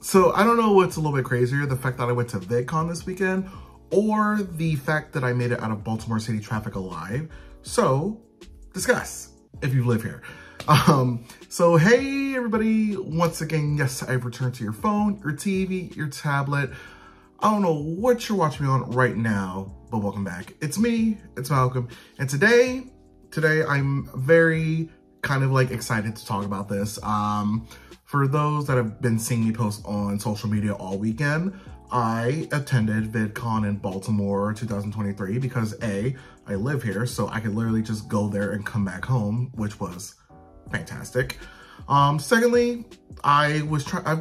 So I don't know what's a little bit crazier, the fact that I went to VidCon this weekend or the fact that I made it out of Baltimore City traffic alive. So discuss if you live here. So hey everybody, once again, yes, I've returned to your phone, your TV, your tablet. I don't know what you're watching me on right now, but welcome back. It's me, it's Malcolm. And today I'm very kind of like excited to talk about this. For those that have been seeing me post on social media all weekend, I attended VidCon in Baltimore 2023 because A, I live here, so I could literally just go there and come back home, which was fantastic. Secondly, I've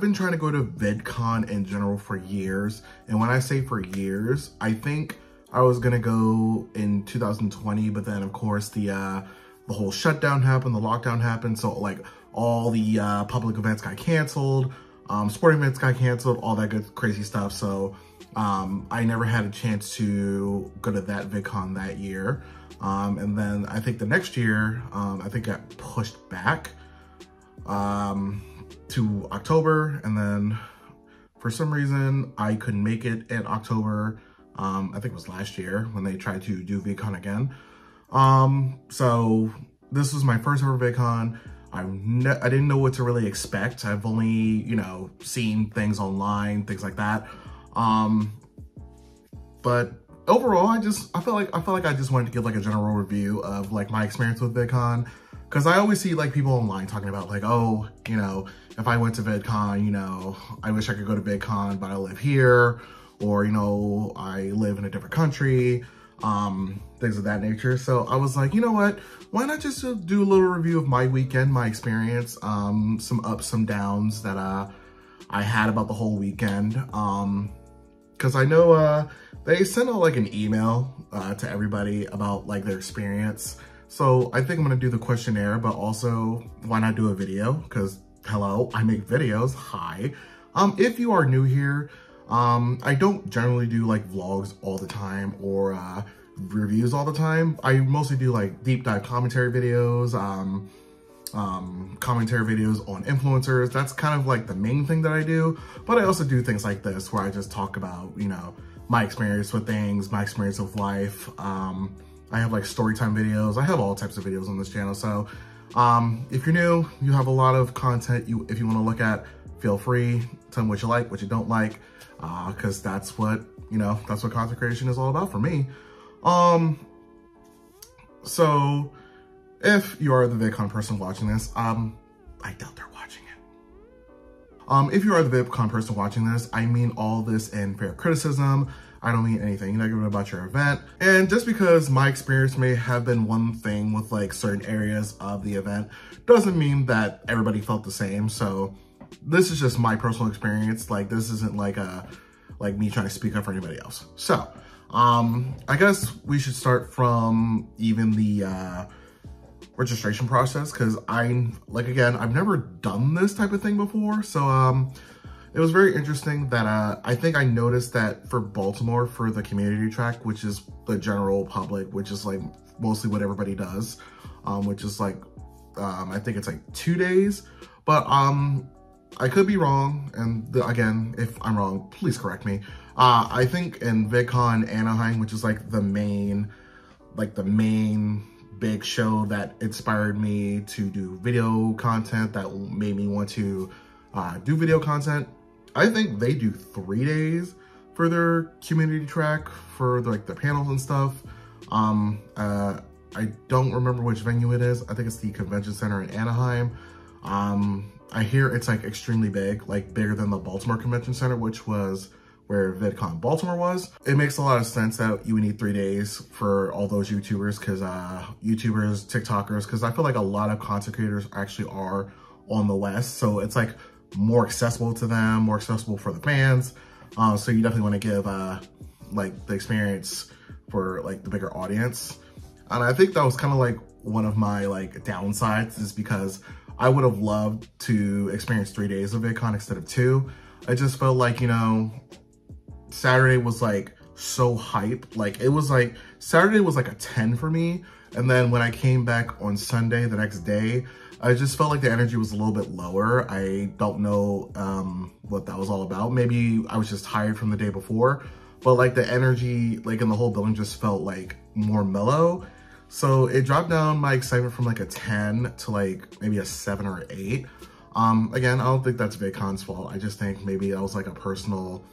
been trying to go to VidCon in general for years. And when I say for years, I think I was gonna go in 2020, but then of course the whole shutdown happened, the lockdown happened. So like all the public events got canceled, sporting events got canceled, all that good crazy stuff. So I never had a chance to go to that VidCon that year. And then I think the next year, I think got pushed back to October. And then for some reason I couldn't make it in October. I think it was last year when they tried to do VidCon again. So this was my first ever VidCon. I didn't know what to really expect. I've only, you know, seen things online, things like that. But overall, I felt like I just wanted to give like a general review of like my experience with VidCon. Cause I always see like people online talking about like, oh, you know, if I went to VidCon, you know, I wish I could go to VidCon, but I live here, or, you know, I live in a different country. Things of that nature. So I was like, you know what, why not just do a little review of my weekend, my experience, some ups, some downs that I had about the whole weekend. Cause I know they sent out like an email to everybody about like their experience. So I think I'm gonna do the questionnaire, but also why not do a video? Cause hello, I make videos, hi. If you are new here, I don't generally do like vlogs all the time or reviews all the time. I mostly do like deep dive commentary videos, commentary videos on influencers. That's kind of like the main thing that I do, but I also do things like this where I just talk about, you know, my experience with things, my experience of life. I have like story time videos. I have all types of videos on this channel. So if you're new, you have a lot of content if you want to look at, feel free, tell me what you like, what you don't like. Cause that's what, you know, that's what content creation is all about for me. So if you are the VidCon person watching this, I doubt they're watching it. If you are the VidCon person watching this, I mean all this in fair criticism. I don't mean anything negative about your event. And just because my experience may have been one thing with like certain areas of the event, doesn't mean that everybody felt the same. So this is just my personal experience. Like this isn't like me trying to speak up for anybody else. So I guess we should start from even the registration process, because I've never done this type of thing before. So it was very interesting that I think I noticed that for Baltimore, for the community track, which is the general public, which is like mostly what everybody does, which is like I think it's like 2 days, but I could be wrong, and again, if I'm wrong, please correct me. I think in VidCon Anaheim, which is like the main big show that inspired me to do video content, that made me want to do video content, I think they do 3 days for their community track for like the panels and stuff. I don't remember which venue it is. I think it's the convention center in Anaheim. I hear it's like extremely big, like bigger than the Baltimore Convention Center, which was where VidCon Baltimore was. It makes a lot of sense that you would need 3 days for all those YouTubers, because TikTokers, because I feel like a lot of content creators actually are on the West. So it's like more accessible to them, more accessible for the fans. So you definitely want to give like the experience for like the bigger audience. And I think that was kind of like one of my like downsides, is because I would have loved to experience 3 days of VidCon instead of 2. I just felt like, you know, Saturday was like so hype. Like it was like, Saturday was like a 10 for me. And then when I came back on Sunday, the next day, I just felt like the energy was a little bit lower. I don't know what that was all about. Maybe I was just tired from the day before, but like the energy like in the whole building just felt like more mellow. So it dropped down my excitement from like a 10 to like maybe a 7 or 8. Again, I don't think that's VidCon's fault. I just think maybe I was like a personal,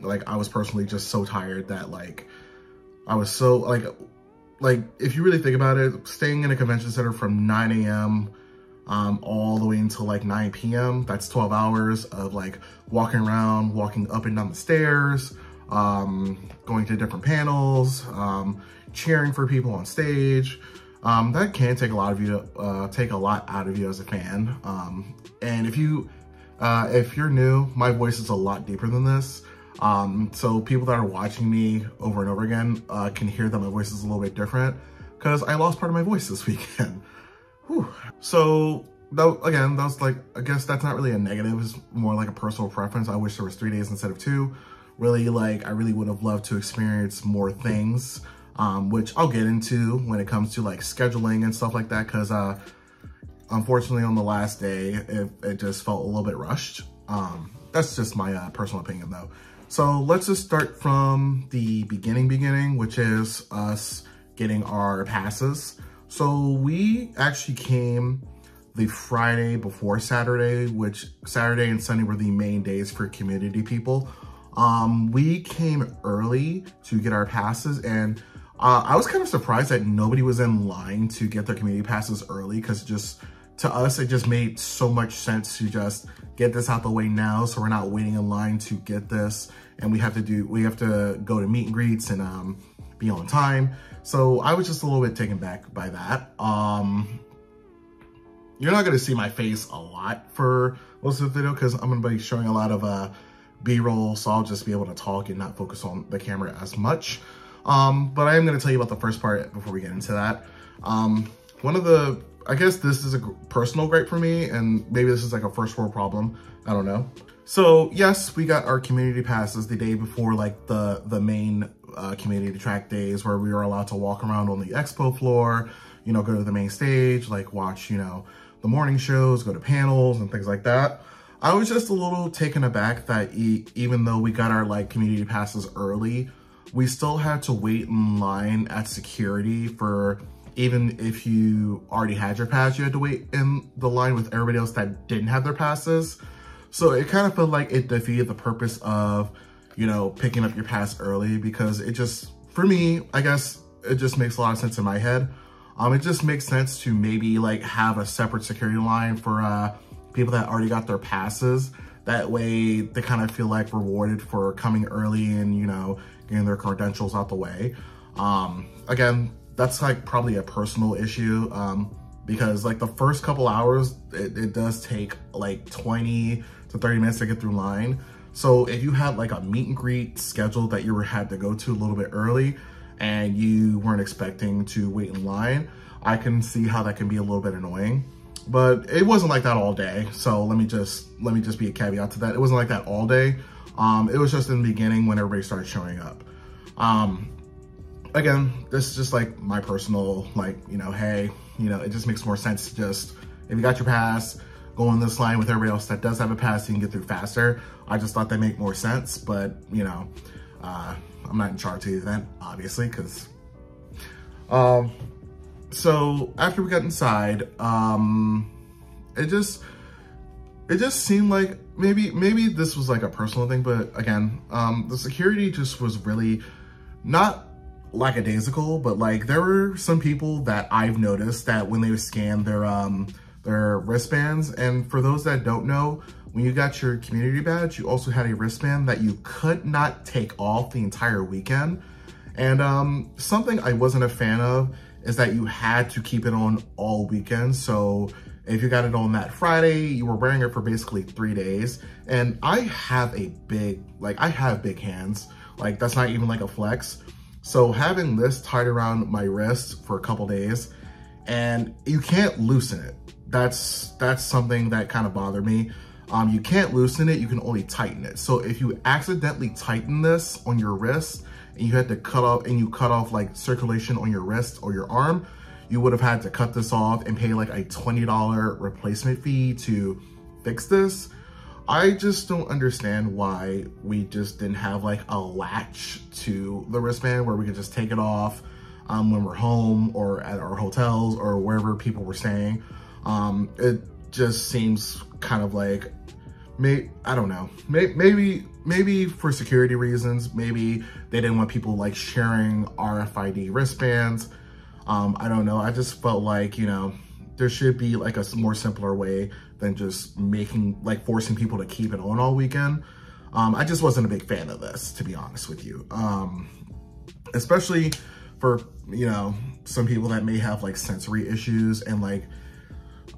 like I was personally just so tired that like I was so like if you really think about it, staying in a convention center from 9 a.m. All the way until like 9 p.m. That's 12 hours of like walking around, walking up and down the stairs, going to different panels, cheering for people on stage. That can take a lot of you, take a lot out of you as a fan. And if you're new, my voice is a lot deeper than this. So people that are watching me over and over again can hear that my voice is a little bit different because I lost part of my voice this weekend. Whew. So again, that was like, I guess that's not really a negative, it's more like a personal preference. I wish there was 3 days instead of 2. Really, like, I really would have loved to experience more things, which I'll get into when it comes to like scheduling and stuff like that, because unfortunately on the last day, it just felt a little bit rushed. That's just my personal opinion though. So let's just start from the beginning, which is us getting our passes. So we actually came the Friday before Saturday, which Saturday and Sunday were the main days for community people. We came early to get our passes, and I was kind of surprised that nobody was in line to get their community passes early, because just to us, it just made so much sense to just get this out the way now, so we're not waiting in line to get this, and we have to go to meet and greets and be on time. So I was just a little bit taken back by that. You're not gonna see my face a lot for most of the video because I'm gonna be showing a lot of B-roll, so I'll just be able to talk and not focus on the camera as much. But I am gonna tell you about the first part before we get into that. One of the, I guess this is a personal gripe for me, and maybe this is like a first world problem, I don't know. So yes, we got our community passes the day before like the main community track days, where we were allowed to walk around on the expo floor, you know, go to the main stage, like watch, you know, the morning shows, go to panels and things like that. I was just a little taken aback that even though we got our like community passes early, we still had to wait in line at security for, even if you already had your pass, you had to wait in the line with everybody else that didn't have their passes. So it kind of felt like it defeated the purpose of, you know, picking up your pass early, because it just, for me, I guess it just makes a lot of sense in my head. It just makes sense to maybe like have a separate security line for people that already got their passes. That way they kind of feel like rewarded for coming early and, you know, getting their credentials out the way. Again, that's like probably a personal issue, because like the first couple hours, it does take like 20 to 30 minutes to get through line. So if you had like a meet and greet scheduled that you had to go to a little bit early and you weren't expecting to wait in line, I can see how that can be a little bit annoying. But it wasn't like that all day. So let me just be a caveat to that. It wasn't like that all day. It was just in the beginning when everybody started showing up. Again, this is just like my personal, like, you know, hey, you know, it just makes more sense to just, if you got your pass, go in this line with everybody else that does have a pass, so you can get through faster. I just thought that made more sense, but you know, I'm not in charge of the event, obviously, because, so after we got inside, it just seemed like maybe this was like a personal thing, but again, the security just was really not lackadaisical, but like there were some people that I've noticed that when they scan their wristbands, and for those that don't know, when you got your community badge, you also had a wristband that you could not take off the entire weekend. And something I wasn't a fan of is that you had to keep it on all weekend. So if you got it on that Friday, you were wearing it for basically 3 days. And I have big hands. Like, that's not even like a flex. So having this tied around my wrist for a couple days, and you can't loosen it. That's something that kind of bothered me. You can't loosen it, you can only tighten it. So if you accidentally tighten this on your wrist and you cut off like circulation on your wrist or your arm, you would have had to cut this off and pay like a $20 replacement fee to fix this. I just don't understand why we just didn't have like a latch to the wristband where we could just take it off when we're home or at our hotels or wherever people were staying. It just seems kind of like, I don't know, maybe for security reasons, maybe they didn't want people like sharing RFID wristbands. I don't know. I just felt like, you know, there should be like a more simpler way than just forcing people to keep it on all weekend. I just wasn't a big fan of this, to be honest with you. Especially for, you know, some people that may have like sensory issues, and like,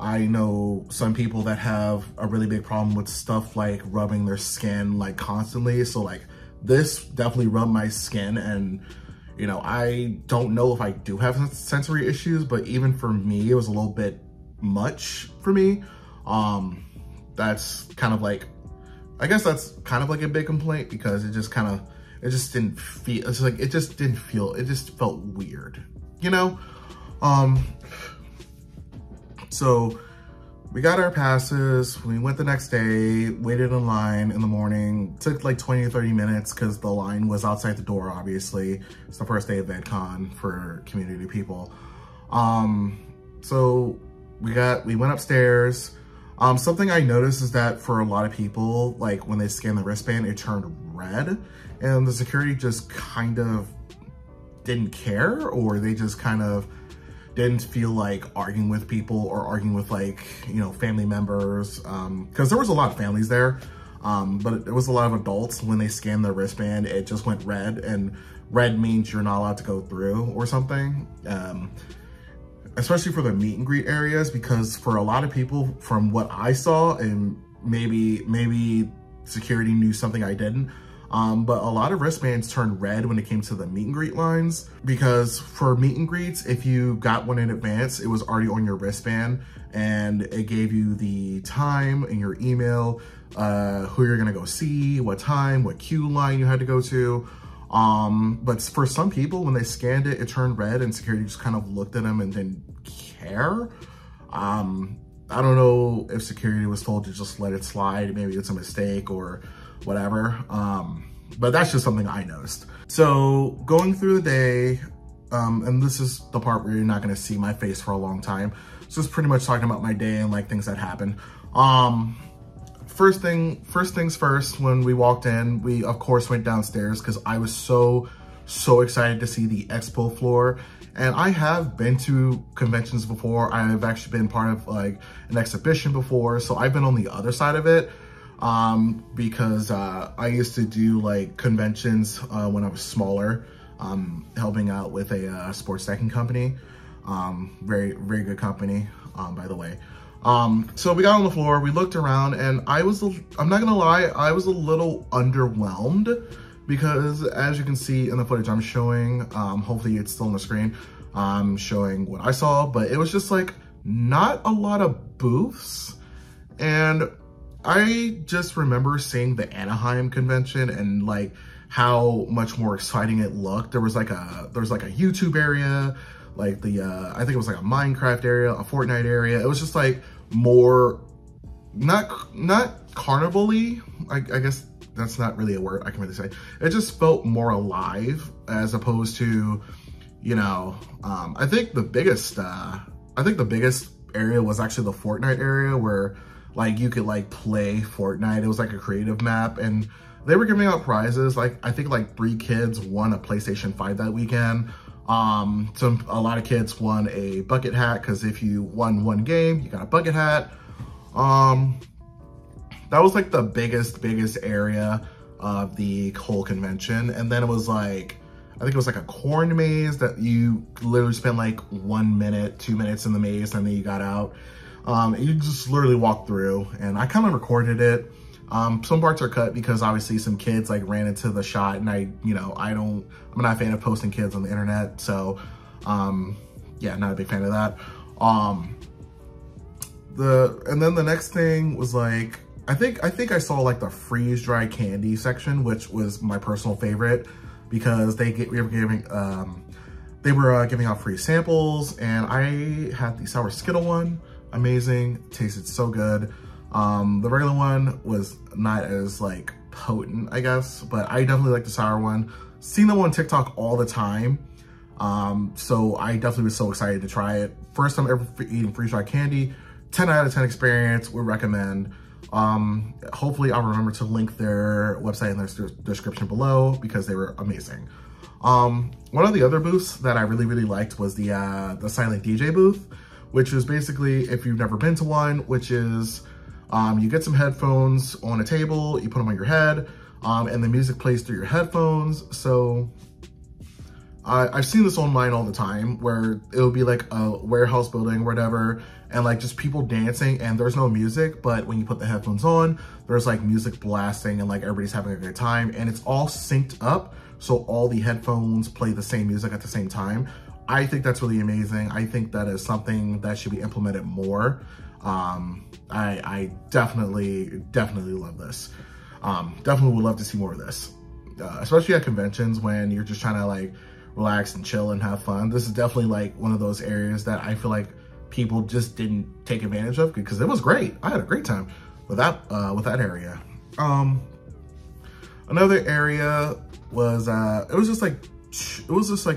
I know some people that have a really big problem with stuff like rubbing their skin like constantly. So like this definitely rubbed my skin, and you know, I don't know if I do have sensory issues, but even for me, it was a little bit much for me. That's kind of like, I guess that's kind of like a big complaint, because it just kind of, it just felt weird, you know? So we got our passes, we went the next day, waited in line in the morning, took like 20 to 30 minutes because the line was outside the door, obviously. It's the first day of VidCon for community people. So we went upstairs. Something I noticed is that for a lot of people, like when they scanned the wristband, it turned red, and the security just kind of didn't care, or they just kind of didn't feel like arguing with people or arguing with like, you know, family members. Cause there was a lot of families there, but there was a lot of adults. When they scanned their wristband, it just went red, and red means you're not allowed to go through or something. Especially for the meet and greet areas, because for a lot of people, from what I saw, and maybe security knew something I didn't, but a lot of wristbands turned red when it came to the meet and greet lines, because for meet and greets, if you got one in advance, it was already on your wristband, and it gave you the time and your email, who you're gonna go see, what time, what queue line you had to go to. But for some people, when they scanned it, it turned red, and security just kind of looked at them and didn't care. I don't know if security was told to just let it slide. Maybe it's a mistake or whatever. But that's just something I noticed. So going through the day, and this is the part where you're not going to see my face for a long time. So it's pretty much talking about my day and like things that happened. First things first, when we walked in, we of course went downstairs because I was so excited to see the expo floor. And I have been to conventions before. I've actually been part of like an exhibition before. So I've been on the other side of it, because I used to do like conventions when I was smaller, helping out with a sports stacking company. Very, very good company, by the way. So we got on the floor, we looked around, and I'm not gonna lie, I was a little underwhelmed, because as you can see in the footage I'm showing, hopefully it's still on the screen, showing what I saw, but it was just like not a lot of booths. And I just remember seeing the Anaheim convention and like how much more exciting it looked. There was like a YouTube area, like the, I think it was like a Minecraft area, a Fortnite area. It was just like more, not carnival-y, I guess that's not really a word I can really say. It just felt more alive as opposed to, you know, I think the biggest area was actually the Fortnite area, where like you could like play Fortnite. It was like a creative map, and they were giving out prizes. Like I think like 3 kids won a PlayStation 5 that weekend. A lot of kids won a bucket hat, because if you won one game, you got a bucket hat. That was like the biggest area of the whole convention. And then it was like, I think it was like a corn maze that you literally spent like 1 minute, 2 minutes in the maze, and then you got out. You just literally walked through, and I kind of recorded it. Some parts are cut because obviously some kids like ran into the shot, and I'm not a fan of posting kids on the internet. So, yeah, not a big fan of that. And then the next thing was like, I think I saw like the freeze dry candy section, which was my personal favorite, because they were giving, They were giving out free samples, and I had the sour Skittle one. Amazing, tasted so good. The regular one was not as like potent, I guess, but I definitely like the sour one. Seen them on TikTok all the time. So I definitely was so excited to try it. First time ever eating freeze dried candy. 10 out of 10 experience, would recommend. Hopefully I'll remember to link their website in their description below because they were amazing. One of the other booths that I really, really liked was the Silent DJ booth, which is basically, if you've never been to one, which is, you get some headphones on a table, you put them on your head, and the music plays through your headphones. So I've seen this online all the time where it'll be like a warehouse building, whatever, and like just people dancing and there's no music, but when you put the headphones on, there's like music blasting and like everybody's having a good time and it's all synced up. So all the headphones play the same music at the same time. I think that's really amazing. I think that is something that should be implemented more. I definitely love this. Definitely would love to see more of this, especially at conventions when you're just trying to like relax and chill and have fun. This is definitely like one of those areas that I feel like people just didn't take advantage of because it was great. I had a great time with that area. Another area was, it was just like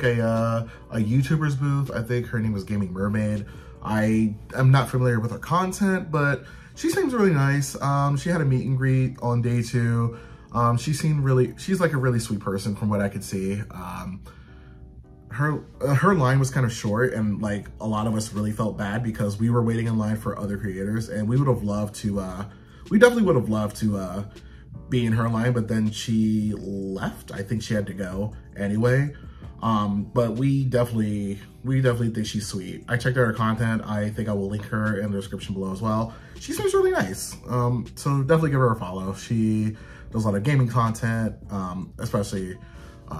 a YouTuber's booth. I think her name was Gaming Mermaid. I am not familiar with her content, but she seems really nice. She had a meet and greet on day two. She seemed really, she's like a really sweet person from what I could see. Her line was kind of short and like a lot of us really felt bad because we were waiting in line for other creators and we would have loved to, we definitely would have loved to be in her line, but then she left. I think she had to go anyway. But we definitely think she's sweet. I checked out her content. I think I will link her in the description below as well. She seems really nice. So definitely give her a follow. She does a lot of gaming content, especially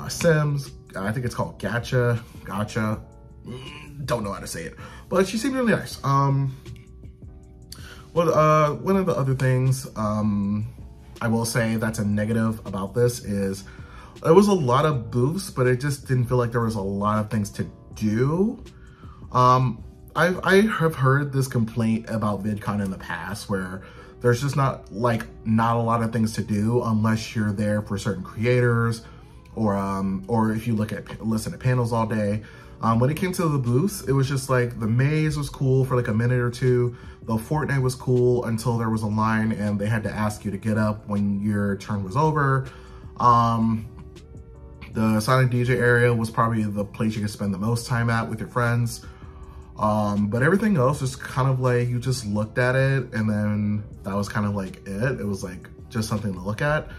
Sims. I think it's called Gacha. Don't know how to say it, but she seemed really nice. One of the other things I will say that's a negative about this is there was a lot of booths, but it just didn't feel like there was a lot of things to do. I have heard this complaint about VidCon in the past where there's just not a lot of things to do unless you're there for certain creators or if you listen to panels all day. When it came to the booths, it was just like the maze was cool for like a minute or two. The Fortnite was cool until there was a line and they had to ask you to get up when your turn was over. The silent DJ area was probably the place you could spend the most time at with your friends. But everything else is kind of like, you just looked at it and then that was kind of like it. It was like just something to look at.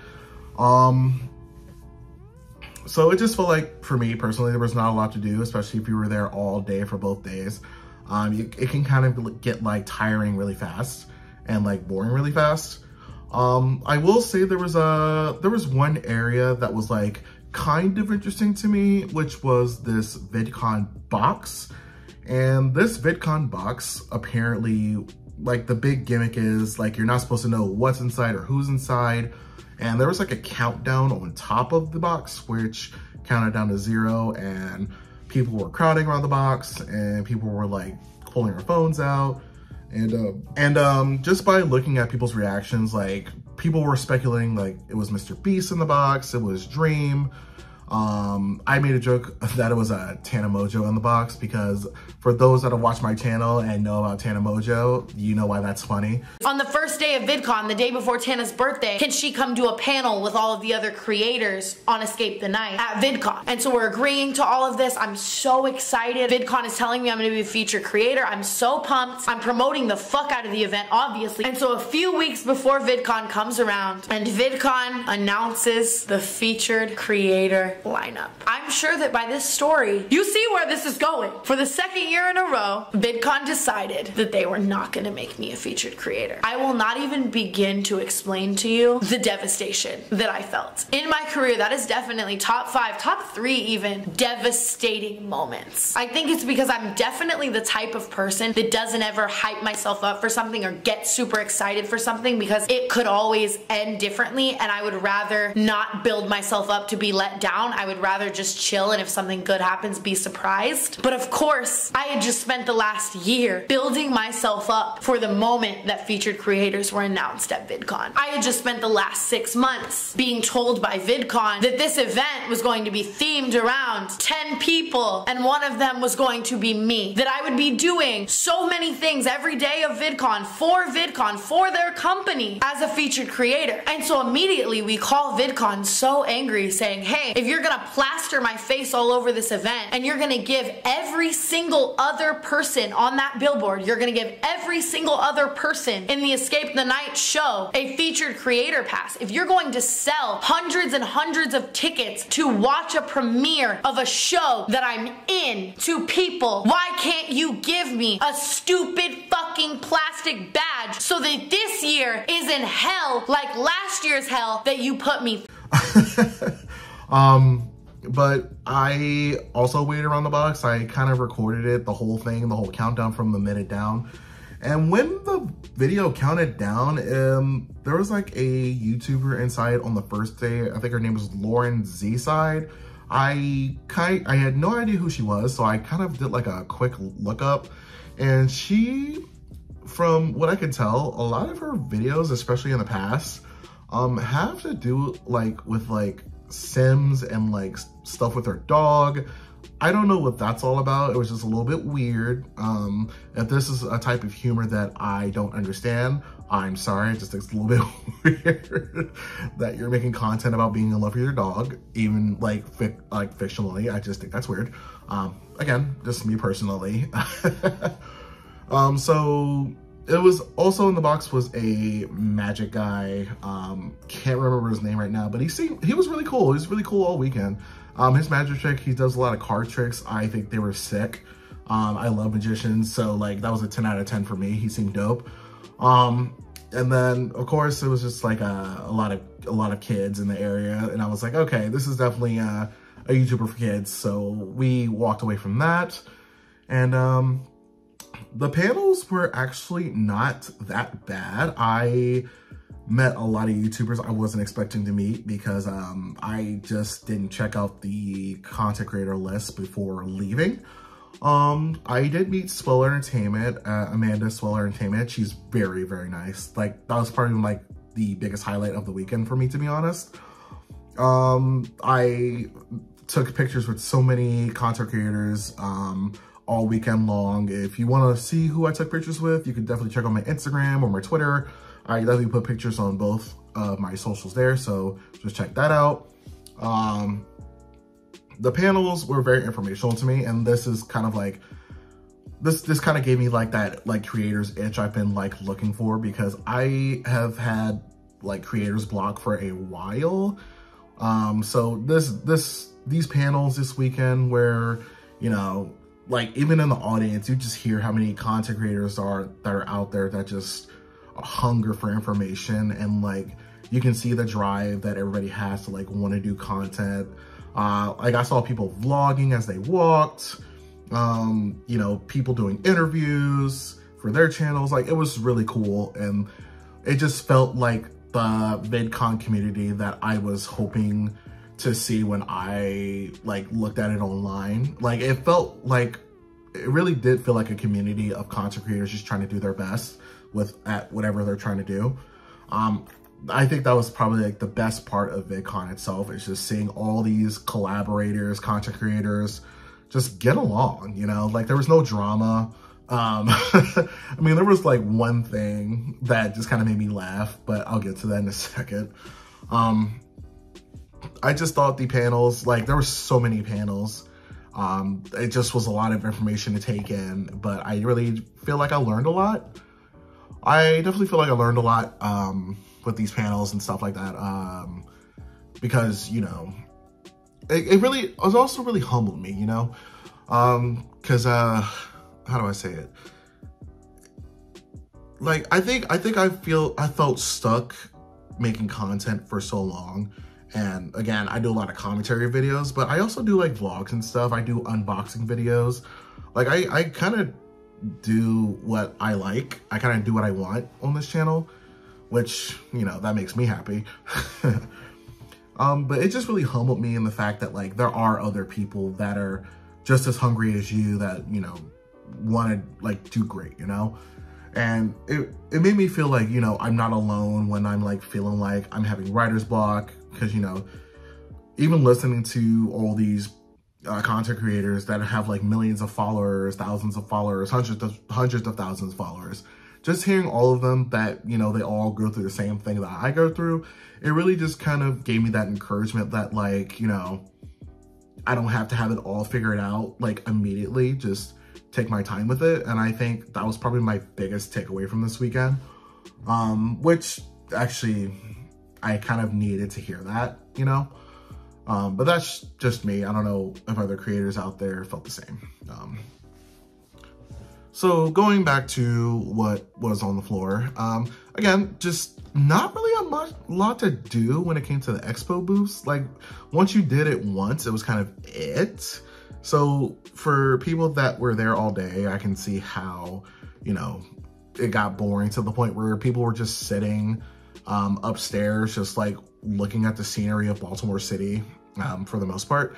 So it just felt like, for me personally, there was not a lot to do, especially if you were there all day for both days. It can kind of get like tiring really fast and like boring really fast. I will say there was one area that was like kind of interesting to me, which was this VidCon box. And this VidCon box, apparently, like the big gimmick is like, you're not supposed to know what's inside or who's inside. And there was like a countdown on top of the box, which counted down to 0, and people were crowding around the box and people were like pulling their phones out. And just by looking at people's reactions, like people were speculating, like it was Mr. Beast in the box, it was Dream. I made a joke that it was a Tana Mongeau in the box because for those that have watched my channel and know about Tana Mongeau, you know why that's funny. On the first day of VidCon, the day before Tana's birthday, can she come do a panel with all of the other creators on Escape the Night at VidCon? And so we're agreeing to all of this. I'm so excited. VidCon is telling me I'm gonna be a featured creator. I'm so pumped. I'm promoting the fuck out of the event, obviously. And so a few weeks before VidCon comes around and VidCon announces the featured creator lineup. I'm sure that by this story, you see where this is going. For the second year in a row, VidCon decided that they were not gonna make me a featured creator. I will not even begin to explain to you the devastation that I felt. In my career, that is definitely top 5, top 3 even, devastating moments. I think it's because I'm definitely the type of person that doesn't ever hype myself up for something or get super excited for something because it could always end differently and I would rather not build myself up to be let down down. I would rather just chill, and if something good happens, be surprised. But of course, I had just spent the last year building myself up for the moment that featured creators were announced at VidCon. I had just spent the last 6 months being told by VidCon that this event was going to be themed around 10 people, and one of them was going to be me. That I would be doing so many things every day of VidCon, for their company, as a featured creator. And so immediately we call VidCon so angry, saying, hey, if you're gonna plaster my face all over this event, and you're gonna give every single other person on that billboard, you're gonna give every single other person in the Escape the Night show a featured creator pass, if you're going to sell hundreds and hundreds of tickets to watch a premiere of a show that I'm in to people, why can't you give me a stupid fucking plastic badge so that this year is in hell like last year's hell that you put me through? But I also waited around the box. I kind of recorded it, the whole thing, the whole countdown from the minute down. And when the video counted down, there was like a YouTuber inside on the first day. I think her name was Lauren Z-Side. I had no idea who she was, so I kind of did like a quick lookup. And she, from what I could tell, a lot of her videos, especially in the past, have to do like with like Sims and like stuff with her dog. I don't know what that's all about. It was just a little bit weird. If this is a type of humor that I don't understand, I'm sorry. It just looks a little bit weird that you're making content about being in love with your dog, even like fictionally. I just think that's weird. Again, just me personally. So it was also in the box was a magic guy. Can't remember his name right now, but he was really cool. He was really cool all weekend. His magic trick, he does a lot of card tricks. I think they were sick. I love magicians, so like that was a 10 out of 10 for me. He seemed dope. And then of course it was just like a lot of kids in the area, and I was like, okay, this is definitely a YouTuber for kids. So we walked away from that, and the panels were actually not that bad. I met a lot of YouTubers I wasn't expecting to meet because I just didn't check out the content creator list before leaving. I did meet Sweller Entertainment, Amanda Sweller Entertainment. She's very, very nice. Like, that was probably like the biggest highlight of the weekend for me, to be honest. I took pictures with so many content creators all weekend long. If you want to see who I took pictures with, you can definitely check out my Instagram or my Twitter. I definitely put pictures on both of my socials there, so just check that out. The panels were very informational to me, and this is kind of like, this kind of gave me like that like creator's itch I've been like looking for, because I have had like creator's block for a while. So these panels this weekend where, you know, like even in the audience, you just hear how many content creators that are out there that just hunger for information, and like you can see the drive that everybody has to like want to do content. Like I saw people vlogging as they walked, you know, people doing interviews for their channels. Like, it was really cool, and it just felt like the VidCon community that I was hoping to see when I like looked at it online. Like, it felt like, it really did feel like a community of content creators just trying to do their best at whatever they're trying to do. I think that was probably like the best part of VidCon itself, is just seeing all these collaborators, content creators, just get along, you know? Like, there was no drama. I mean, there was like one thing that just kind of made me laugh, but I'll get to that in a second. I just thought the panels, like, there were so many panels. It just was a lot of information to take in, but I really feel like I learned a lot. I definitely feel like I learned a lot with these panels and stuff like that, because, you know, it really, it was also really humbled me, you know, because how do I say it? Like, I felt stuck making content for so long, and again, I do a lot of commentary videos, but I also do like vlogs and stuff. I do unboxing videos. Like, I kind of do what I like. I kind of do what I want on this channel, which, you know, that makes me happy. But it just really humbled me in the fact that, like, there are other people that are just as hungry as you that, you know, wanted, like, do great, you know? And it made me feel like, you know, I'm not alone when I'm, like, feeling like I'm having writer's block. Because, you know, even listening to all these content creators that have, like, millions of followers, thousands of followers, hundreds of thousands of followers, just hearing all of them that, you know, they all go through the same thing that I go through, it really just kind of gave me that encouragement that, like, you know, I don't have to have it all figured out, like, immediately. Just take my time with it. And I think that was probably my biggest takeaway from this weekend, which actually I kind of needed to hear that, you know? But that's just me. I don't know if other creators out there felt the same. So going back to what was on the floor, again, just not really a lot to do when it came to the expo booths. Like, once you did it once, it was kind of it. So for people that were there all day, I can see how, you know, it got boring to the point where people were just sitting upstairs, just like looking at the scenery of Baltimore City for the most part.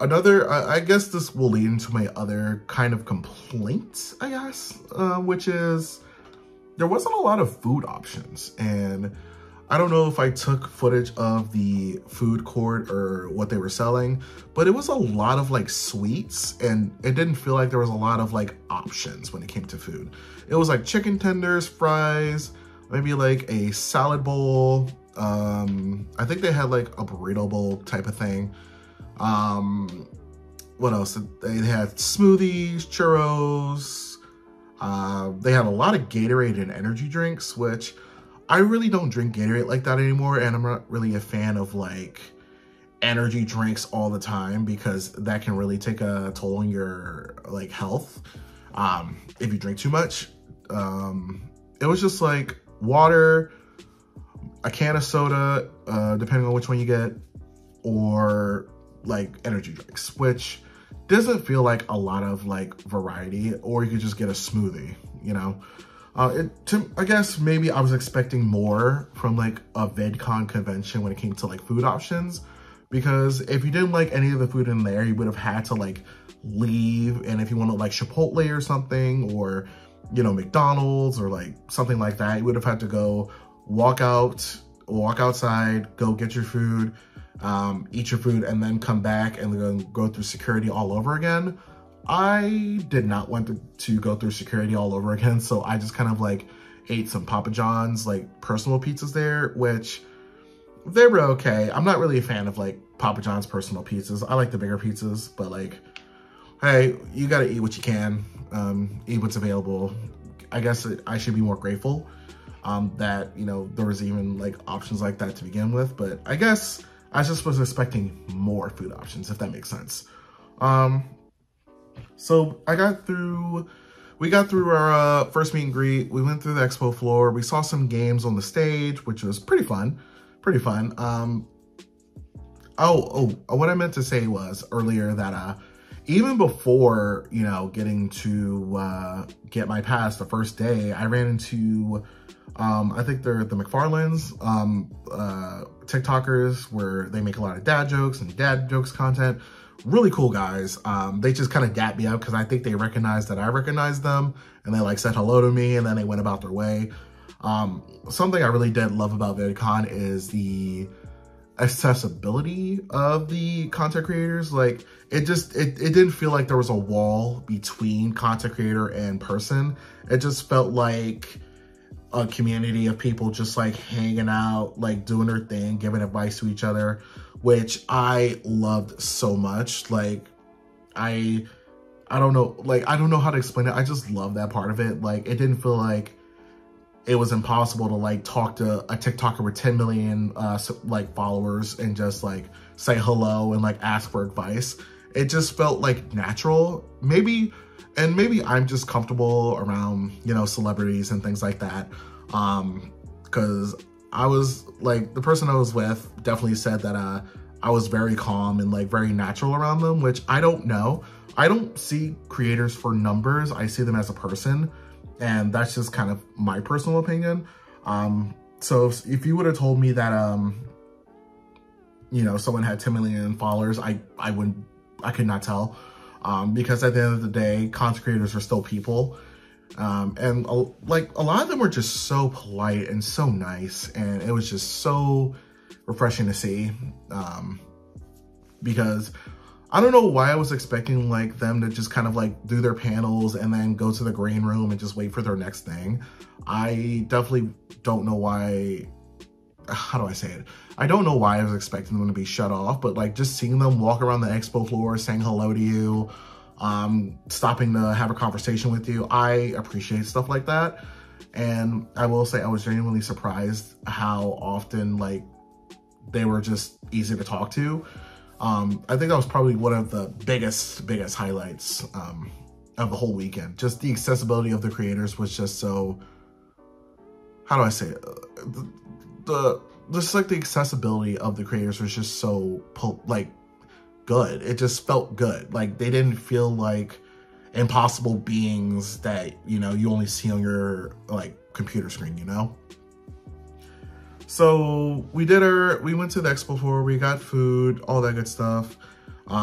Another, I guess this will lead into my other kind of complaint, I guess, which is there wasn't a lot of food options. And I don't know if I took footage of the food court or what they were selling, but it was a lot of like sweets, and it didn't feel like there was a lot of like options when it came to food. It was like chicken tenders, fries, maybe like a salad bowl. I think they had like a burrito bowl type of thing. What else? They had smoothies, churros. They had a lot of Gatorade and energy drinks, which I really don't drink Gatorade like that anymore. And I'm not really a fan of like energy drinks all the time, because that can really take a toll on your like health. If you drink too much, it was just like water, a can of soda, depending on which one you get, or like energy drinks, which doesn't feel like a lot of like variety. Or you could just get a smoothie, you know? I guess maybe I was expecting more from like a VidCon convention when it came to like food options, because if you didn't like any of the food in there, you would have had to like leave. And if you wanted like Chipotle or something, or, you know, McDonald's or like something like that, you would have had to go walk outside, go get your food, eat your food, and then come back and then go through security all over again. I did not want to go through security all over again, so I just kind of like ate some Papa John's like personal pizzas there, which they were okay. I'm not really a fan of like Papa John's personal pizzas. I like the bigger pizzas, but like, hey, you gotta eat what you can, eat what's available. I guess I should be more grateful that, you know, there was even like options like that to begin with, but I guess I just was expecting more food options, if that makes sense. So we got through our first meet and greet. We went through the expo floor. We saw some games on the stage, which was pretty fun. What I meant to say was earlier that, even before, you know, getting to get my pass the first day, I ran into, I think they're the McFarlands, TikTokers, where they make a lot of dad jokes and dad jokes content. Really cool guys. They just kind of dapped me up because I think they recognized that I recognized them, and they like said hello to me, and then they went about their way. Something I really did love about VidCon is the accessibility of the content creators. Like, it didn't feel like there was a wall between content creator and person. It just felt like a community of people just like hanging out, like doing their thing, giving advice to each other, which I loved so much. Like, I don't know, like, I don't know how to explain it. I just love that part of it. Like, it didn't feel like it was impossible to like talk to a TikToker with 10 million like followers and just like say hello and like ask for advice. It just felt like natural. Maybe I'm just comfortable around, you know, celebrities and things like that. 'Cause I was like, the person I was with definitely said that I was very calm and like very natural around them, which I don't know. I don't see creators for numbers. I see them as a person. And that's just kind of my personal opinion. So if you would have told me that you know, someone had 10 million followers, I could not tell. Because at the end of the day, content creators are still people. And like a lot of them were just so polite and so nice, and it was just so refreshing to see. Because I don't know why I was expecting like them to just kind of like do their panels and then go to the green room and just wait for their next thing. I definitely don't know why. How do I say it? I don't know why I was expecting them to be shut off, but like just seeing them walk around the expo floor, saying hello to you, stopping to have a conversation with you. I appreciate stuff like that. And I will say I was genuinely surprised how often like they were just easy to talk to. I think that was probably one of the biggest highlights of the whole weekend. Just the accessibility of the creators was just so, how do I say it? Just like the accessibility of the creators was just so like good. It just felt good. Like they didn't feel like impossible beings that, you know, you only see on your like computer screen, you know? So we went to the expo before, we got food, all that good stuff. We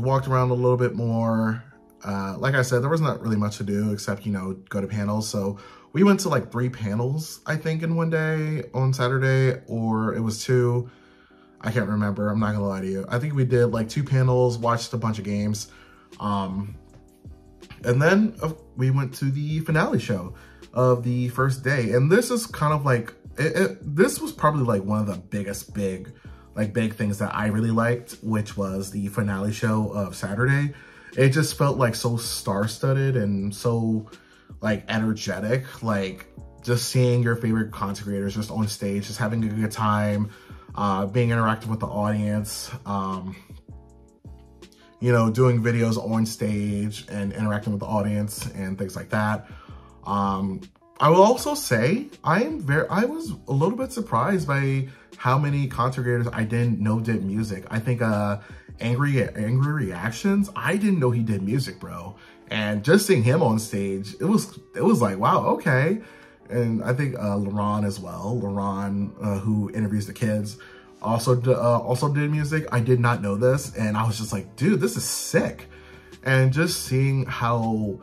walked around a little bit more. Like I said, there was not really much to do except, you know, go to panels. So we went to like 3 panels, I think, in one day on Saturday, or it was 2. I can't remember. I'm not gonna lie to you. I think we did like 2 panels, watched a bunch of games. And then we went to the finale show of the first day. And this is kind of like, this was probably like one of the big things that I really liked, which was the finale show of Saturday. It just felt like so star-studded and so like energetic, like just seeing your favorite content creators just on stage, just having a good time, being interactive with the audience, you know, doing videos on stage and interacting with the audience and things like that. I will also say I was a little bit surprised by how many content creators I didn't know did music. I think Angry Reactions, I didn't know he did music, bro. And just seeing him on stage, it was like, wow, okay. And I think LeRon as well. LeRon, who interviews the kids, also did music. I did not know this, and I was just like, dude, this is sick. And just seeing how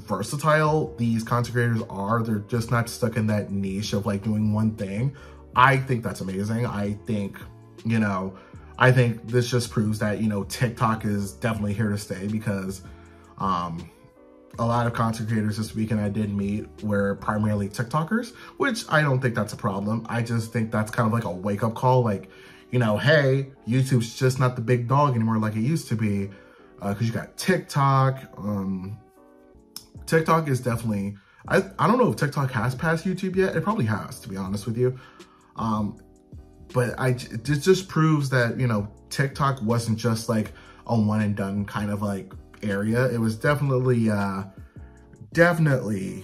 versatile these content creators are, they're just not stuck in that niche of like doing one thing. I think that's amazing. I think, you know, I think this just proves that, you know, TikTok is definitely here to stay, because a lot of content creators this weekend I did meet were primarily TikTokers, which I don't think that's a problem. I just think that's kind of like a wake-up call, like, you know, hey, YouTube's just not the big dog anymore like it used to be, because you got TikTok. TikTok is definitely, I don't know if TikTok has passed YouTube yet. It probably has, to be honest with you. But it just proves that, you know, TikTok wasn't just like a one and done kind of like area. It was definitely, definitely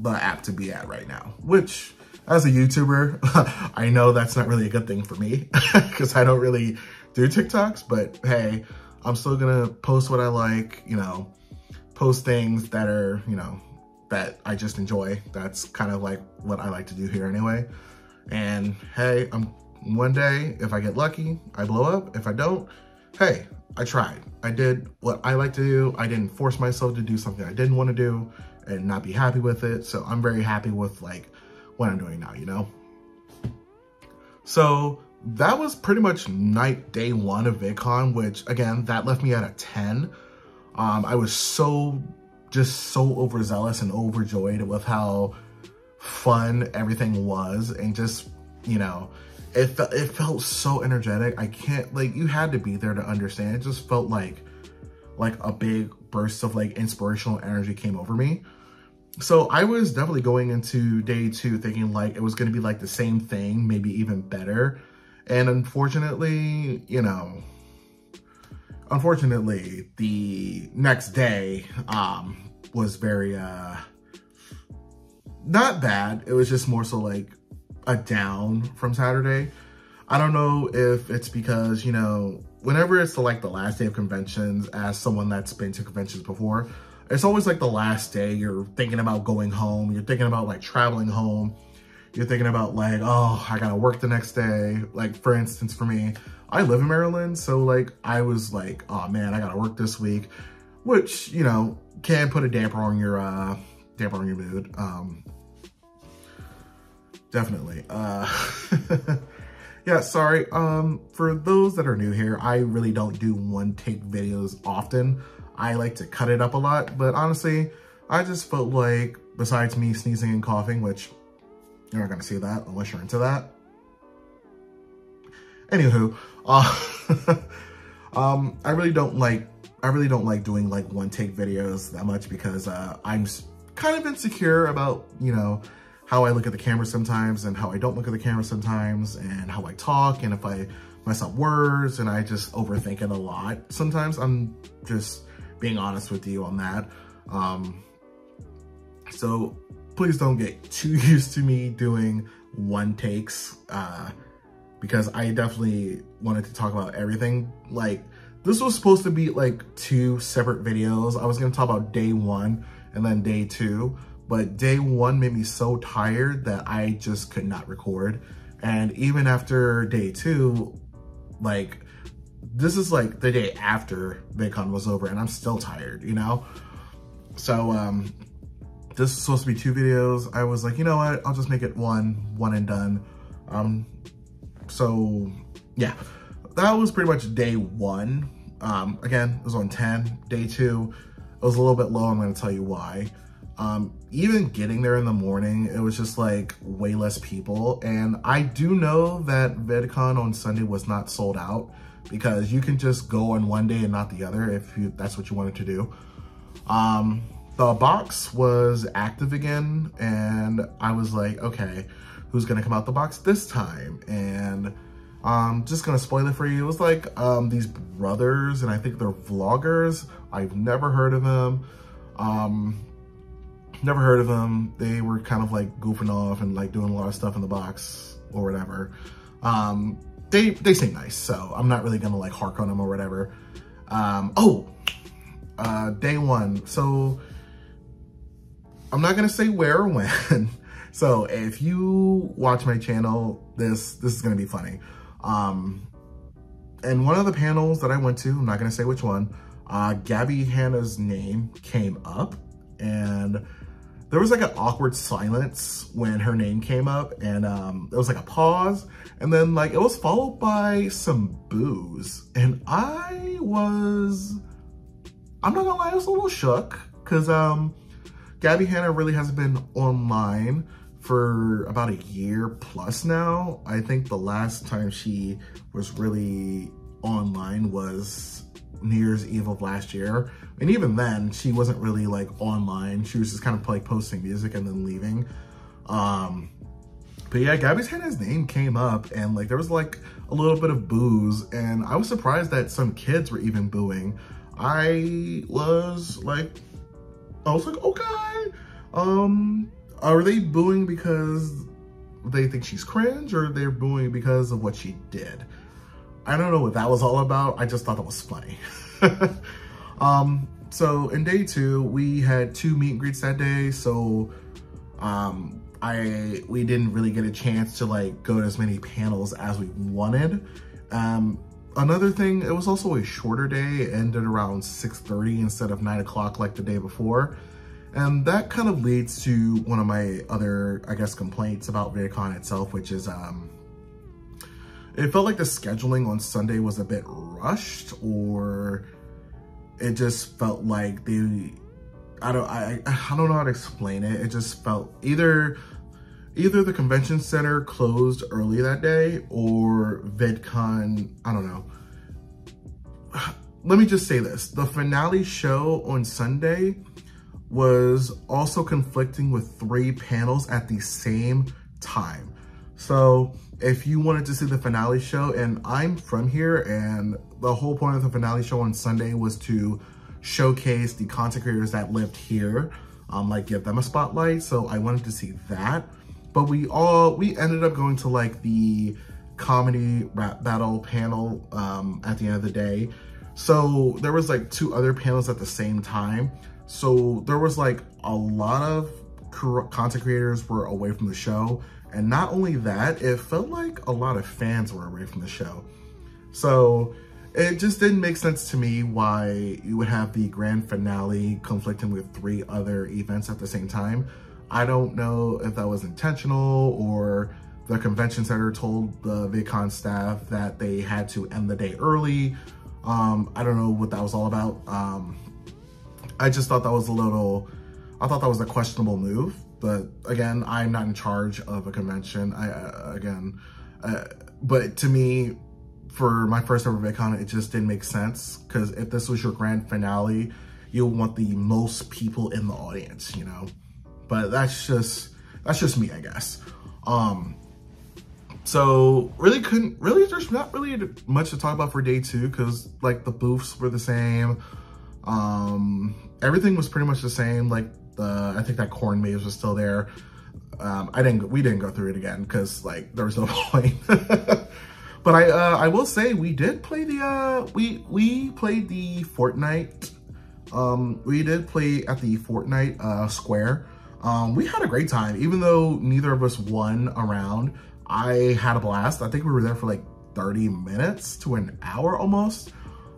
the app to be at right now, which as a YouTuber, I know that's not really a good thing for me, because I don't really do TikToks, but hey, I'm still gonna post what I like, you know, post things that are, you know, that I just enjoy. That's kind of like what I like to do here anyway. And hey, one day, if I get lucky, I blow up. If I don't, hey, I tried. I did what I like to do. I didn't force myself to do something I didn't want to do and not be happy with it. So I'm very happy with like what I'm doing now, you know? So that was pretty much day one of VidCon, which again, that left me at a 10. I was just so overzealous and overjoyed with how fun everything was, and just, you know, it felt so energetic. I can't, like, you had to be there to understand. It just felt like a big burst of like inspirational energy came over me. So I was definitely going into day 2 thinking like it was going to be like the same thing, maybe even better. And unfortunately, you know, unfortunately, the next day was very, not bad. It was just more so like a down from Saturday. I don't know if it's because, you know, whenever it's like the last day of conventions, as someone that's been to conventions before, it's always like the last day. You're thinking about going home. You're thinking about like traveling home. You're thinking about like, oh, I gotta work the next day. Like, for instance, for me, I live in Maryland, so like I was like, oh man, I gotta work this week, which, you know, can put a damper on your mood. Definitely. Yeah, sorry. For those that are new here, I really don't do one take videos often. I like to cut it up a lot, but honestly, I just felt like, besides me sneezing and coughing, which you're not gonna see that unless you're into that. Anywho, I really don't like doing like one take videos that much because I'm kind of insecure about, you know, how I look at the camera sometimes and how I don't look at the camera sometimes and how I talk and if I mess up words and I just overthink it a lot. Sometimes I'm just being honest with you on that. So please don't get too used to me doing one takes because I definitely wanted to talk about everything. Like, this was supposed to be like two separate videos. I was gonna talk about day one and then day two. But day one made me so tired that I just could not record. And even after day two, like, this is like the day after VidCon was over and I'm still tired, you know? So this is supposed to be two videos. I was like, you know what? I'll just make it one and done. So yeah, that was pretty much day one. Again, it was on 10. Day two, it was a little bit low. I'm gonna tell you why. Even getting there in the morning, it was just like way less people. And I do know that VidCon on Sunday was not sold out because you can just go on one day and not the other if you, that's what you wanted to do. The box was active again and I was like, okay, who's gonna come out the box this time? And just gonna spoil it for you. It was like these brothers and I think they're vloggers. I've never heard of them. Never heard of them. They were kind of like goofing off and like doing a lot of stuff in the box or whatever. They seem nice, so I'm not really gonna like hark on them or whatever. Day one. So I'm not gonna say where or when. So if you watch my channel, this is gonna be funny. And one of the panels that I went to, I'm not gonna say which one, Gabby Hanna's name came up and there was like an awkward silence when her name came up and it was like a pause and then like it was followed by some boos. And I'm not gonna lie, I was a little shook because Gabby Hanna really hasn't been online for about a year plus now. I think the last time she was really online was New Year's Eve of last year. And even then, she wasn't really like online. She was just kind of like posting music and then leaving. But yeah, Gabby Hanna's name came up and like there was like a little bit of boos. And I was surprised that some kids were even booing. I was like, okay. Are they booing because they think she's cringe or they're booing because of what she did? I don't know what that was all about. I just thought that was funny. So in day two, we had two meet and greets that day. So we didn't really get a chance to like go to as many panels as we wanted. Another thing, it was also a shorter day. It ended around 6:30 instead of 9 o'clock like the day before. And that kind of leads to one of my other, I guess, complaints about VidCon itself, which is, it felt like the scheduling on Sunday was a bit rushed, or it just felt like I don't know how to explain it. It just felt either the convention center closed early that day or VidCon, I don't know. Let me just say this. The finale show on Sunday was also conflicting with three panels at the same time. So if you wanted to see the finale show, and I'm from here, and the whole point of the finale show on Sunday was to showcase the content creators that lived here, like give them a spotlight. So I wanted to see that, but we ended up going to like the comedy rap battle panel at the end of the day. So there was like two other panels at the same time. So there was like a lot of content creators were away from the show. And not only that, it felt like a lot of fans were away from the show. So it just didn't make sense to me why you would have the grand finale conflicting with 3 other events at the same time. I don't know if that was intentional or the convention center told the VidCon staff that they had to end the day early. I don't know what that was all about. I just thought that was a questionable move. But again, I'm not in charge of a convention. But to me, for my first ever VidCon, it just didn't make sense, because if this was your grand finale, you'll want the most people in the audience, you know? But that's just me, I guess. So there's not really much to talk about for day 2, because like the booths were the same. Everything was pretty much the same. Like I think that corn maze was still there. We didn't go through it again, because like there was no point. But I will say we did play the we played the Fortnite. We did play at the Fortnite square. We had a great time, even though neither of us won a round. I had a blast. I think we were there for like 30 minutes to an hour almost.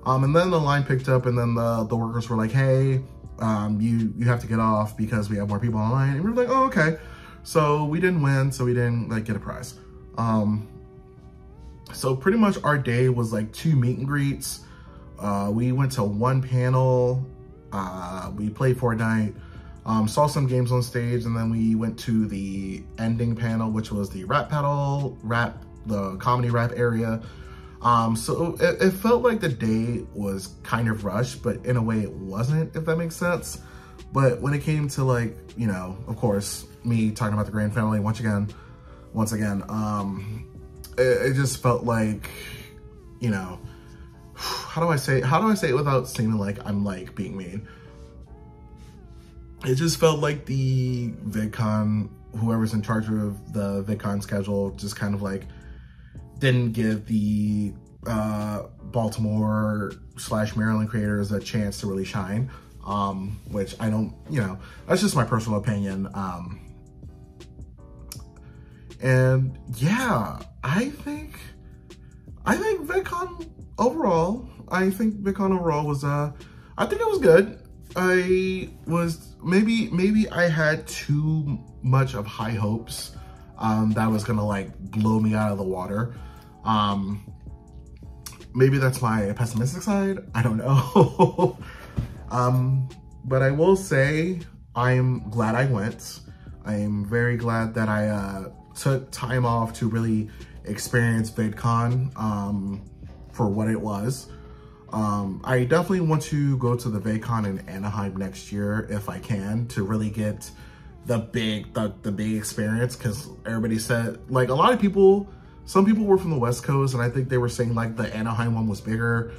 And then the line picked up, and then the workers were like, hey, you have to get off because we have more people online. And we were like, oh, okay. So we didn't win, so we didn't like get a prize. So pretty much our day was like 2 meet and greets. We went to 1 panel. We played Fortnite. Saw some games on stage, and then we went to the ending panel, which was the the comedy rap area. So it felt like the day was kind of rushed, but in a way it wasn't, if that makes sense. But when it came to, like, you know, of course, me talking about the grand finale once again, it just felt like, you know, how do I say it without seeming like I'm like being mean? It just felt like the VidCon, whoever's in charge of the VidCon schedule, just kind of like didn't give the Baltimore/Maryland creators a chance to really shine, which I don't, you know, that's just my personal opinion. And yeah, I think VidCon overall was, I think it was good. I was, maybe I had too much of high hopes that was gonna like blow me out of the water. Maybe that's my pessimistic side, I don't know. But I will say I'm glad I went. I am very glad that I took time off to really experience VidCon for what it was. I definitely want to go to the VidCon in Anaheim next year if I can, to really get the big experience, because everybody said, like, a lot of people, some people were from the West Coast, and I think they were saying like the Anaheim one was bigger,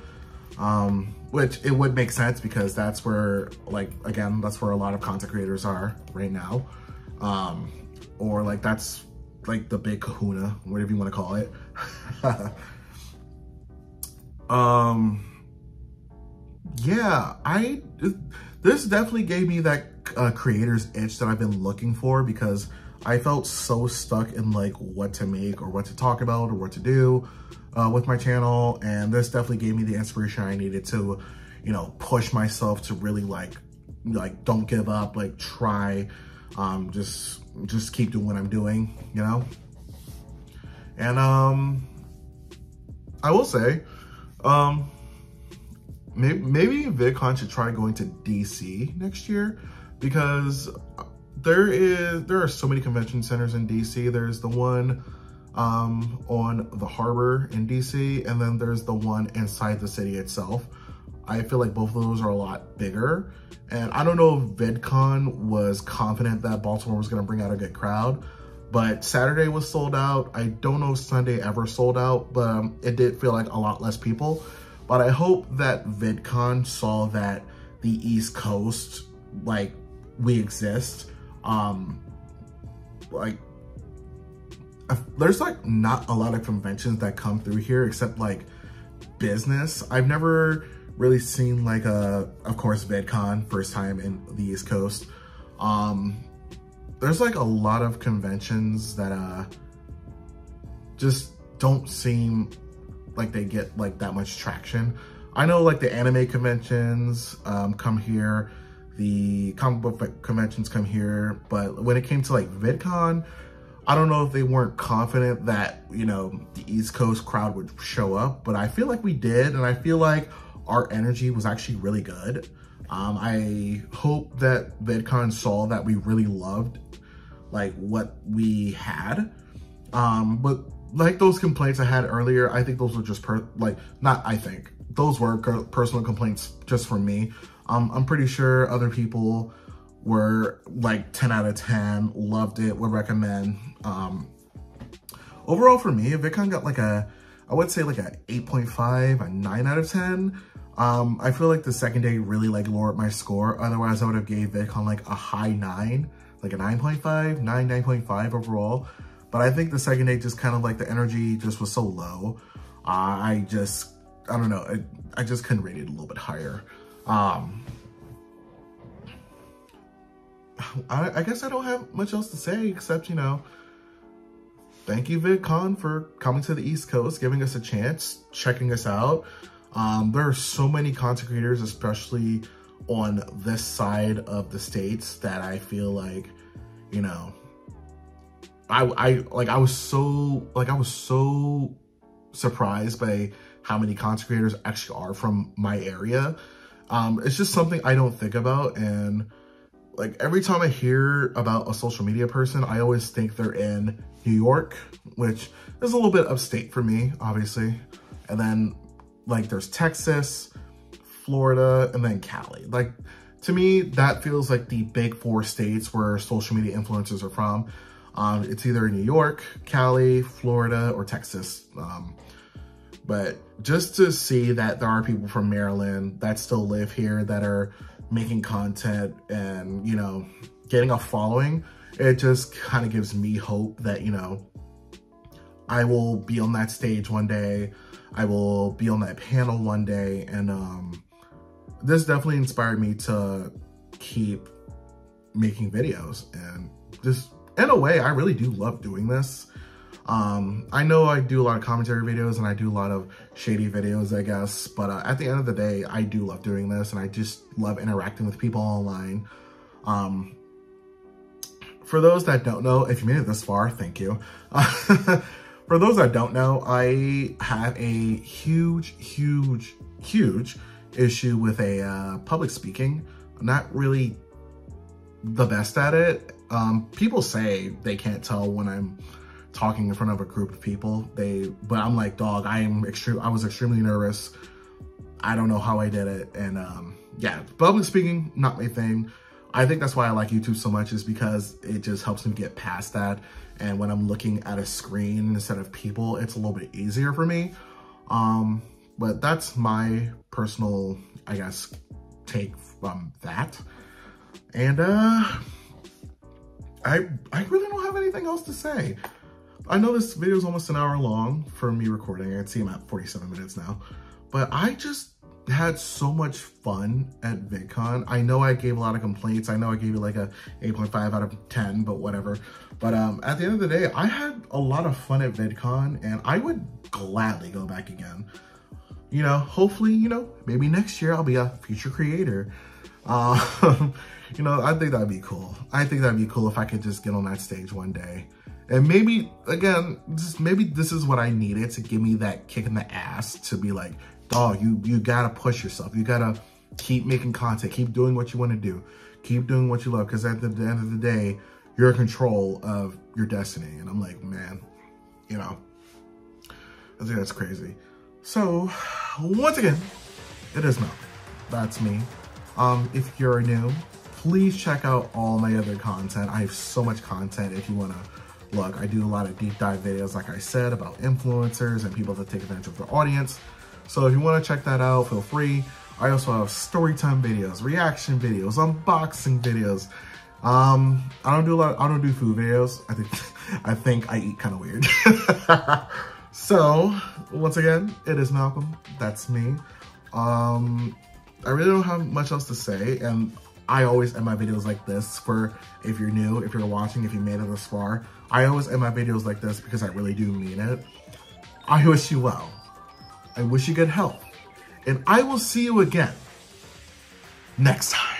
which it would make sense, because that's where, like, again, that's where a lot of content creators are right now, or like that's like the big kahuna, whatever you want to call it. Yeah, this definitely gave me that creator's itch that I've been looking for, because I felt so stuck in like what to make or what to talk about or what to do with my channel, and this definitely gave me the inspiration I needed to, you know, push myself to really like don't give up, like try, just keep doing what I'm doing, you know. And I will say, maybe VidCon should try going to DC next year, because there are so many convention centers in DC. There's the one on the harbor in DC, and then there's the one inside the city itself. I feel like both of those are a lot bigger, and I don't know if VidCon was confident that Baltimore was going to bring out a good crowd, but Saturday was sold out. I don't know if Sunday ever sold out, but it did feel like a lot less people. But I hope that VidCon saw that the East Coast, like, we exist. Like, there's like not a lot of conventions that come through here except like business. I've never really seen like of course, VidCon, first time in the East Coast. there's like a lot of conventions that just don't seem like they get like that much traction. I know like the anime conventions come here, the comic book conventions come here, but when it came to like VidCon, I don't know if they weren't confident that, you know, the East Coast crowd would show up, but I feel like we did, and I feel like our energy was actually really good. I hope that VidCon saw that we really loved like what we had, but like those complaints I had earlier, I think those were just those were personal complaints just from me. I'm pretty sure other people were like 10 out of 10, loved it, would recommend. Overall for me, VidCon got like a, I would say like a 8.5, a 9 out of 10. I feel like the second day really like lowered my score. Otherwise I would have gave VidCon like a high 9, like a 9.5, 9, 9.5 overall. But I think the second day just kind of like the energy just was so low. I don't know. I just couldn't rate it a little bit higher. I guess I don't have much else to say except, you know, thank you VidCon for coming to the East Coast, giving us a chance, checking us out. There are so many content creators, especially on this side of the States, that I feel like, you know, I was so surprised by how many content creators actually are from my area. It's just something I don't think about, and like every time I hear about a social media person, I always think they're in New York, which is a little bit upstate for me, obviously. And then like there's Texas, Florida, and then Cali. Like to me, that feels like the big four states where social media influencers are from. It's either New York, Cali, Florida, or Texas. But just to see that there are people from Maryland that still live here that are making content and, you know, getting a following, it just kind of gives me hope that, you know, I will be on that stage one day. I will be on that panel one day. And this definitely inspired me to keep making videos. And just in a way, I really do love doing this. I know I do a lot of commentary videos and I do a lot of shady videos, I guess, but at the end of the day, I do love doing this, and I just love interacting with people online. For those that don't know, if you made it this far, thank you. For those that don't know, I have a huge, huge, huge issue with public speaking. I'm not really the best at it. People say they can't tell when I'm talking in front of a group of people, but I'm like, dog, I was extremely nervous. I don't know how I did it. And yeah, public speaking, not my thing. I think that's why I like YouTube so much, is because it just helps me get past that. And when I'm looking at a screen instead of people, it's a little bit easier for me. But that's my personal, I guess, take from that. And I really don't have anything else to say. I know this video is almost an hour long for me recording. I see I'm at 47 minutes now, but I just had so much fun at VidCon. I know I gave a lot of complaints. I know I gave it like a 8.5 out of 10, but whatever. But at the end of the day, I had a lot of fun at VidCon, and I would gladly go back again. You know, hopefully, you know, maybe next year I'll be a future creator. You know, I think that'd be cool. I think that'd be cool if I could just get on that stage one day. And maybe, again, just maybe this is what I needed to give me that kick in the ass to be like, dog, you gotta push yourself. You gotta keep making content. Keep doing what you want to do. Keep doing what you love. Because at the end of the day, you're in control of your destiny. And I'm like, man, you know, I think that's crazy. So, once again, it is Mel. That's me. If you're new, please check out all my other content. I have so much content if you want to. Look, I do a lot of deep dive videos, like I said, about influencers and people that take advantage of their audience. So if you want to check that out, feel free. I also have story time videos, reaction videos, unboxing videos. I don't do food videos. I think I eat kind of weird. So once again, it is Malcolm. That's me. I really don't have much else to say. And I always end my videos like this for, if you're new, if you're watching, if you made it this far, I always end my videos like this because I really do mean it. I wish you well. I wish you good health. And I will see you again next time.